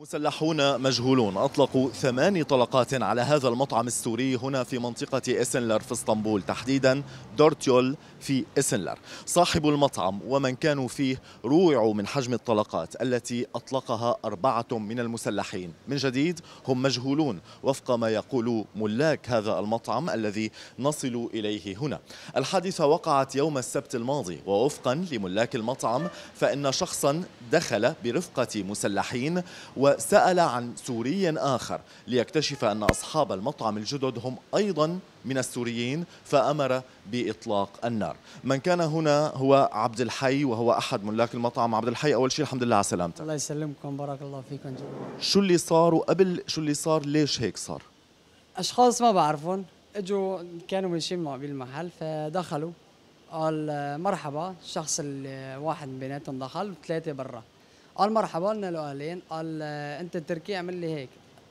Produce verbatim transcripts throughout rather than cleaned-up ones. مسلحون مجهولون أطلقوا ثماني طلقات على هذا المطعم السوري هنا في منطقة إسنلر في اسطنبول، تحديدا دورتيول في إسنلر. صاحب المطعم ومن كانوا فيه روعوا من حجم الطلقات التي أطلقها أربعة من المسلحين. من جديد هم مجهولون وفق ما يقول ملاك هذا المطعم الذي نصل إليه هنا. الحادثة وقعت يوم السبت الماضي، ووفقا لملاك المطعم فإن شخصا دخل برفقة مسلحين و وسأل عن سوري آخر ليكتشف أن أصحاب المطعم الجدد هم أيضا من السوريين، فأمر بإطلاق النار. من كان هنا هو عبد الحي وهو أحد ملاك المطعم. عبد الحي، أول شيء الحمد لله على سلامتك. الله يسلمكم، بارك الله فيكم جميعا. شو اللي صار وقبل شو اللي صار؟ ليش هيك صار؟ أشخاص ما بعرفهم اجوا كانوا ماشيين بالمحل فدخلوا، قال مرحبا. الشخص الواحد من بيناتهم دخل وثلاثة برا، قال مرحبا لنا له أهلين. قال أنت تركي؟ عمل لي هيك،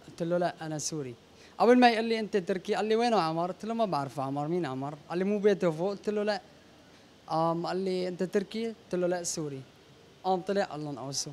قلت له لا أنا سوري. أول ما يقول لي أنت تركي، قال لي وينه عمر؟ قلت له ما بعرفه. عمر مين عمر؟ قال لي مو بيته فوق؟ قلت له لا. قام قال لي أنت تركي؟ قلت له لا سوري. قام طلع الله نقوسه،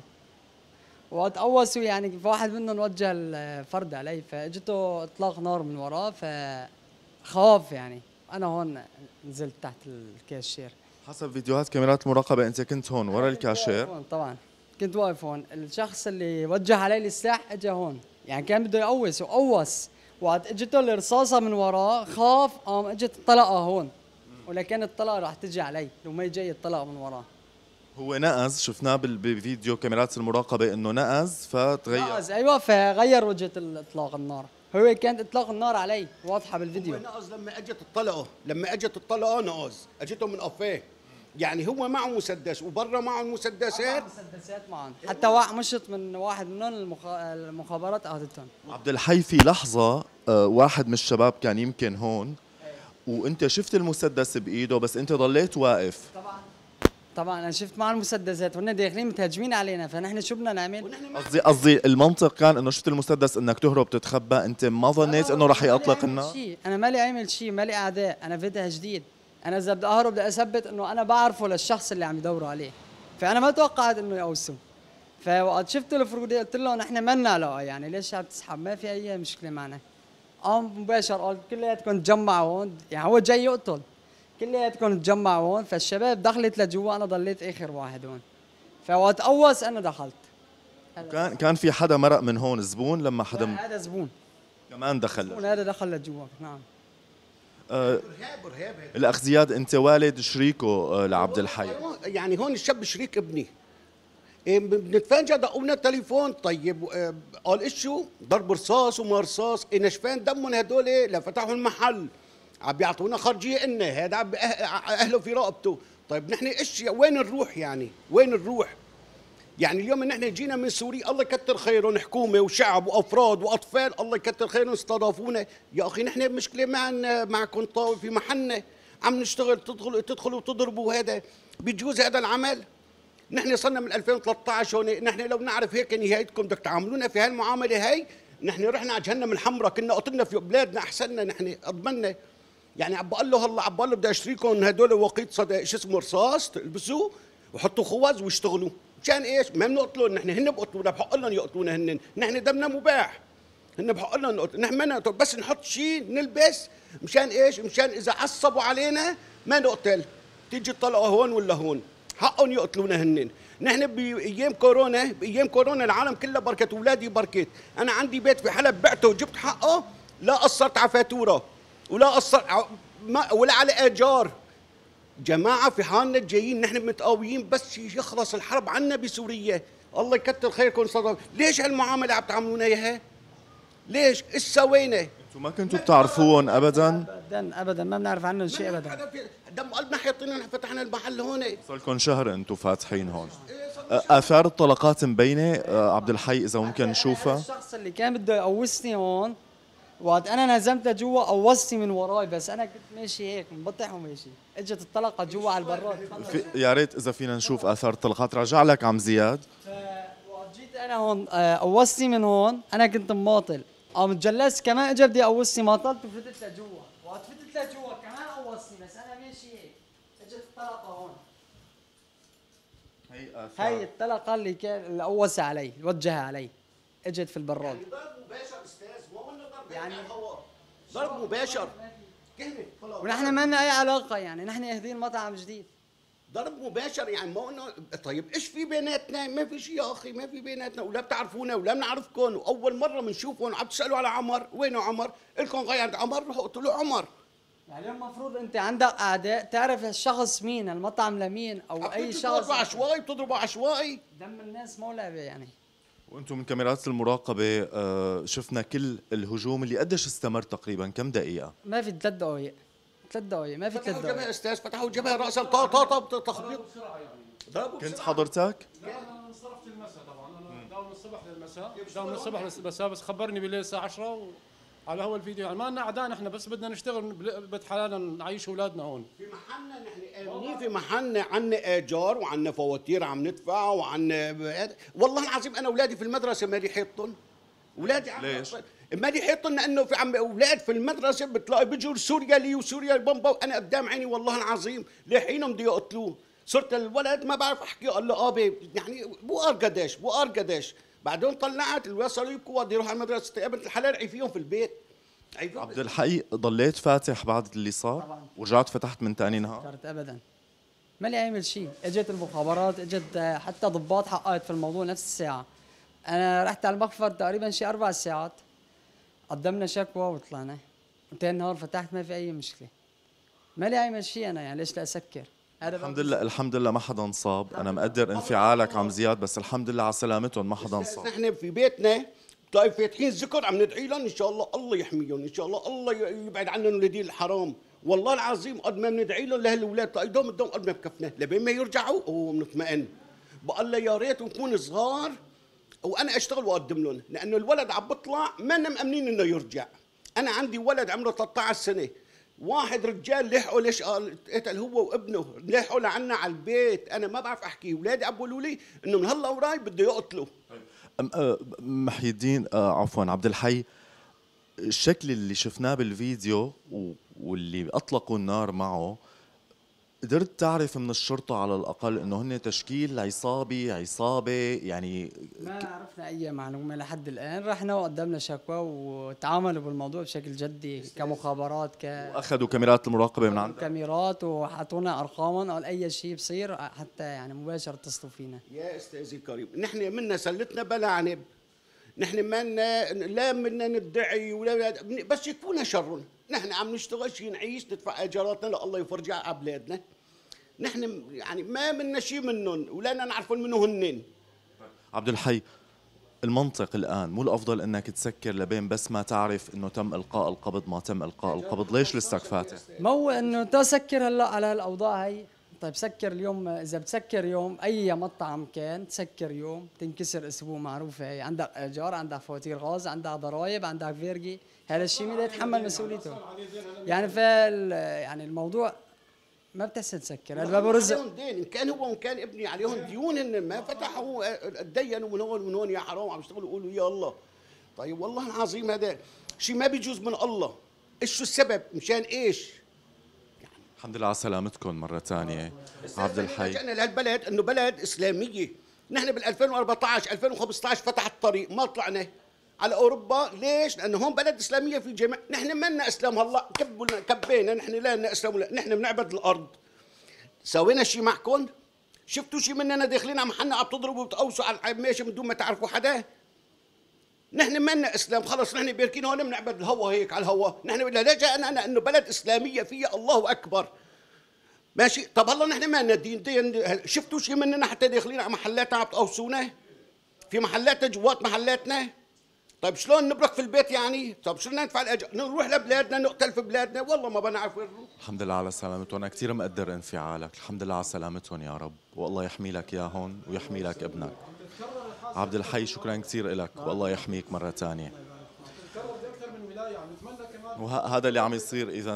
وقت قوسوا يعني فواحد منهم وجه الفرد علي، فاجته إطلاق نار من وراه، فخاف يعني. أنا هون نزلت تحت الكاشير. حسب فيديوهات كاميرات المراقبة أنت كنت هون ورا الكاشير؟ طبعا كنت واقف هون. الشخص اللي وجه علي السلاح اجى هون، يعني كان بده يقوس وقوس، وقت اجته الرصاصه من وراه خاف، قام اجت الطلقه هون، ولكن الطلقه راح تجي علي لو ما جاي الطلقه من وراه. هو نقز، شفناه بالفيديو كاميرات المراقبه انه نقز فتغير. نقز ايوه، فغير وجهه اطلاق النار. هو كانت اطلاق النار علي واضحه بالفيديو. هو نقز لما اجت الطلقه، لما اجت الطلقه نقز، اجته من قفاه. يعني هو معه مسدس وبره معه المسدسات، مسدسات معهم، حتى مشت من واحد منهم المخ... المخابرات اخذتهم. عبد الحي، في لحظه واحد من الشباب كان يمكن هون وانت شفت المسدس بايده، بس انت ضليت واقف. طبعا طبعا انا شفت مع المسدسات وهن داخلين متهاجمين علينا، فنحن شو بدنا نعمل؟ قصدي قصدي المنطق كان انه شفت المسدس انك تهرب تتخبى، انت ما ظنيت انه رح يطلق النار؟ انا مالي عامل شيء، مالي اعداء، انا فاتح جديد. أنا إذا بدي أهرب بدي أثبت إنه أنا بعرفه للشخص اللي عم يدوروا عليه، فأنا ما توقعت إنه يقوسوا. فوقت شفت الفرودة قلت له نحن مالنا علاقة، يعني ليش عم تسحب؟ ما في أي مشكلة معنا. قام مباشر قال كلياتكم تجمعوا هون، يعني هو جاي يقتل، كلياتكم تجمعوا هون. فالشباب دخلت لجوا، أنا ضليت آخر واحد هون، فوقت قوس أنا دخلت. كان كان في حدا مرق من هون، زبون لما حدا م... هذا زبون كمان دخل، زبون هذا دخل لجوا. نعم. آه رهاب رهاب الاخ زياد، انت والد شريكه آه لعبد الحي، يعني هون الشاب شريك ابني. إيه بنتفاجئ دقونا التليفون، طيب آه قال ايش شو؟ ضرب رصاص وما رصاص، نشفان دمهم هدول لفتحوا المحل، عم بيعطونا خرجيه لنا، هذا عم اهله في رقبته. طيب نحن ايش، وين نروح يعني؟ وين نروح؟ يعني اليوم نحن جينا من سوريا، الله يكتر خيرهم، حكومه وشعب وافراد واطفال، الله يكتر خيرهم استضافونا. يا اخي نحن مشكله معنا معكم، طاوله في محلنا عم نشتغل، تدخل تدخل وتضربوا، هذا بيجوز هذا العمل؟ نحن صرنا من ألفين وثلاثة عشر هون، نحن لو نعرف هيك نهايتكم بدك تعاملونا في هالمعامله هي، نحن رحنا على جهنم الحمراء، كنا قتلنا في بلادنا احسننا، نحن اضمننا. يعني عم بقول له هلا، عم بقول له بدي اشتريكم هدول وقيت صدق شو اسمه رصاص، تلبسوه وحطوا خوذ واشتغلوا، مشان ايش؟ ما بنقتلون نحن، هن بقتلونا، بحق لهم يقتلونا هن، نحن دمنا مباح، هن بحق لهم نقتل، نحن ما نقتل، بس نحط شيء نلبس، مشان ايش؟ مشان اذا عصبوا علينا ما نقتل، تيجي الطلقه هون ولا هون، حقهم يقتلونا هن. نحن بايام كورونا، بايام كورونا العالم كلها بركت، اولادي بركت، انا عندي بيت في حلب بعته وجبت حقه، لا قصرت على فاتوره ولا قصرت ولا على ايجار. جماعة في حالنا جايين، نحن متقاويين بس يخلص الحرب عنا بسوريا، الله يكتر خيركم صدق. ليش هالمعاملة عم تعملونا اياها؟ ليش؟ ايش سوينا؟ انتم ما كنتوا بتعرفوهم ابدا؟ ابدا ابدا ما بنعرف عنهم شيء ابدا. دم قلبنا حيطينا، فتحنا المحل هون. صار لكم شهر انتم فاتحين هون. اثار الطلقات مبينة عبد الحي، اذا ممكن نشوفها. الشخص اللي كان بده يقوصني هون، وقت انا نزمت لجوا قوصتي من وراي، بس انا كنت ماشي هيك مبطح وماشي، اجت الطلقه جوا على البراد. يا ريت اذا فينا نشوف اثار الطلقات. رجع لك عم زياد. وقت جيت انا هون قوصتي من هون، انا كنت مماطل، قام تجلست كمان اجى بدي قوصني، ماطلت وفتت لجوا، وقت فتت لجوا كمان قوصني، بس انا ماشي هيك اجت الطلقه هون. هي اثار، هي الطلقه اللي كان اللي قوس علي، وجهها علي، اجت في البراد. يعني ضرب مباشر استاذ، وهو ضرب يعني ضرب مباشر كلمه خلاص، ونحن ما لنا اي علاقه، يعني نحن اهدين مطعم جديد. ضرب مباشر يعني ما قلنا. طيب ايش في بيناتنا؟ ما في شيء يا اخي، ما في بيناتنا، ولا بتعرفونا ولا بنعرفكم، واول مره بنشوفكم. عم تسالوا على عمر، وينه عمر؟ الكم غير عند عمر، روحوا قتلوا عمر. يعني المفروض انت عندك اعداء، تعرف الشخص مين، المطعم لمين، او اي شخص بتضربه عشوائي، بتضربه عشوائي. دم الناس مو لعبه يعني. وانتم من كاميرات المراقبه شفنا كل الهجوم اللي قديش استمر تقريبا، كم دقيقه؟ ما في ثلاث دقائق، ثلاث دقائق ما في ثلاث دقائق. فتحوا الجبهه استاذ، فتحوا الجبهه، راسا طاطا تخبيط. كنت حضرتك؟ لا انا انصرفت المساء طبعا، انا داوم من الصبح للمساء، داوم من الصبح للمساء، بس خبرني بالليل الساعه عشرة و... على هو الفيديو. يعني ما لنا اعداء نحن، بس بدنا نشتغل بيت حلالنا، نعيش اولادنا هون في محلنا. نحن امنين في محلنا، عندنا ايجار وعندنا فواتير عم ندفعها، وعندنا والله العظيم انا اولادي في المدرسه مالي حيطهم. اولادي ليش؟ مالي حيطهم لانه في عم اولاد في المدرسه بتلاقي بيجوا سوريا لي وسوريا البمبا، وانا قدام عيني والله العظيم لحينهم بده يقتلوه. صرت الولد ما بعرف احكي، قال له ابي يعني بوقار قداش، بوقار قداش. بعدين طلعت الولاد صاروا يبكوا، بدي اروح على المدرسه. يا بنت الحلال عيفيهم في البيت. عيفيهم عبد الحي، ضليت فاتح بعد اللي صار طبعاً. ورجعت فتحت من ثاني نهار؟ فكرت ابدا ما لي عامل شيء. اجت المخابرات، اجت حتى ضباط حققت في الموضوع نفس الساعه. انا رحت على المخفر تقريبا شيء اربع ساعات، قدمنا شكوى وطلعنا، وثاني نهار فتحت ما في اي مشكله. ما لي عامل شيء انا، يعني ليش لا اسكر؟ الحمد لله، الحمد لله ما حدا انصاب. انا مقدر انفعالك عم زياد، بس الحمد لله على سلامتهم، ما حدا انصاب. نحن في بيتنا بتلاقي فاتحين ذكر، عم ندعي لهم ان شاء الله الله يحميهم، ان شاء الله الله يبعد عنهم ولادين الحرام. والله العظيم قد ما بندعي لهم لهالولاد تلاقي دوم الدوم قد ما بكفنا لبين ما يرجعوا وبنطمئن. بقول يا ريت نكون صغار وانا اشتغل واقدم لهم، لانه الولد عم بطلع ما لنا مامنين انه يرجع. انا عندي ولد عمره ثلاثطعش سنه، واحد رجال لحقوا، ليش قتل هو وابنه، لحقوا لعنا على البيت. انا ما بعرف احكي، اولادي عم بيقولوا لي انه من هلا وراي بده يقتلوا. محي الدين عفوا عبد الحي، الشكل اللي شفناه بالفيديو واللي اطلقوا النار معه، قدرت تعرف من الشرطه على الاقل انه هن تشكيل عصابي، عصابه يعني؟ ما عرفنا اي معلومه لحد الان. رحنا وقدمنا شكوى وتعاملوا بالموضوع بشكل جدي كمخابرات، ك واخذوا كاميرات المراقبه من عندنا، كاميرات، وحطونا ارقامهم، قال اي شيء بصير حتى يعني مباشر اتصلوا فينا. يا استاذي الكريم، نحن منا سلتنا بلا عنب، نحن منا لا منا ندعي ولا بس يكفونا شرهم. نحن عم نشتغل شي نعيش، ندفع اجاراتنا، لا الله يفرجها على اولادنا. نحن يعني ما منا شي منهم ولا نعرفهم منو هنن. عبد الحي، المنطق الان مو الافضل انك تسكر لبين بس ما تعرف انه تم القاء القبض؟ ما تم القاء القبض، ليش لسه فاتح؟ ما هو انه تسكر هلا على هالاوضاع هي. طيب سكر اليوم، اذا بتسكر يوم اي مطعم كان تسكر يوم، تنكسر اسبوع، معروفه هي. عندك ايجار، عندك فواتير غاز، عندك ضرائب، عندك فيرجي، هذا الشيء مين يتحمل مسؤوليته؟ يعني فال يعني الموضوع ما بتحسن تسكر، هذا باب رزق. عليهم دين، ان كان هو وان كان ابني عليهم ديون، ان ما فتحوا تدينوا من هون ومن هون، يا حرام عم يشتغلوا يقولوا يا الله. طيب والله العظيم هذا شيء ما بيجوز من الله، ايش شو السبب؟ مشان ايش؟ الحمد لله على سلامتكم مرة ثانية عبد الحي. رجعنا لهالبلد انه بلد اسلامية، نحن بال ألفين وأربعطعش ألفين وخمسطعش فتح الطريق، ما طلعنا على اوروبا، ليش؟ لانه هون بلد اسلامية في جميع، نحن ما لنا اسلام هلا، كبنا كبينا، نحن لا لنا اسلام ولا، نحن بنعبد الارض. سوينا شيء معكم؟ شفتوا شيء مننا داخلين على محلنا عم تضربوا وبتقوصوا على القماشه من دون ما تعرفوا حدا؟ نحن ما لنا اسلام، خلص نحن بيركين هون بنعبد الهوا هيك على الهوا، نحن لجأنا لانه بلد اسلاميه فيها الله اكبر. ماشي، طب هلا نحن ما لنا دين، دين شفتوا شيء مننا حتى داخلين على محلاتنا عم تقوصونا؟ في محلاتنا جوات محلاتنا؟ طيب شلون نبرك في البيت يعني؟ طب شلون ندفع الاجار؟ نروح لبلادنا نقتل في بلادنا، والله ما بنعرف وين نروح. الحمد لله على سلامتهم، انا كثير مقدر انفعالك، الحمد لله على سلامتهم يا رب، والله يحمي لك اياهم ويحمي لك ابنك. عبد الحي شكرا كثير لك، والله يحميك مرة ثانية. وهذا اللي عم يصير إذا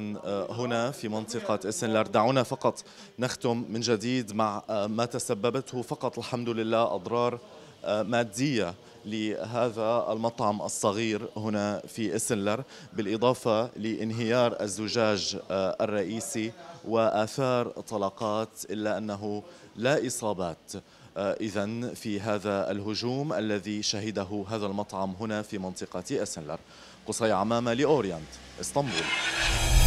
هنا في منطقة إسنلر. دعونا فقط نختم من جديد مع ما تسببته فقط الحمد لله أضرار مادية لهذا المطعم الصغير هنا في إسنلر، بالإضافة لانهيار الزجاج الرئيسي وآثار طلقات، إلا أنه لا إصابات. إذن في هذا الهجوم الذي شهده هذا المطعم هنا في منطقة إسنلر. قصي عمامة لأورينت، اسطنبول.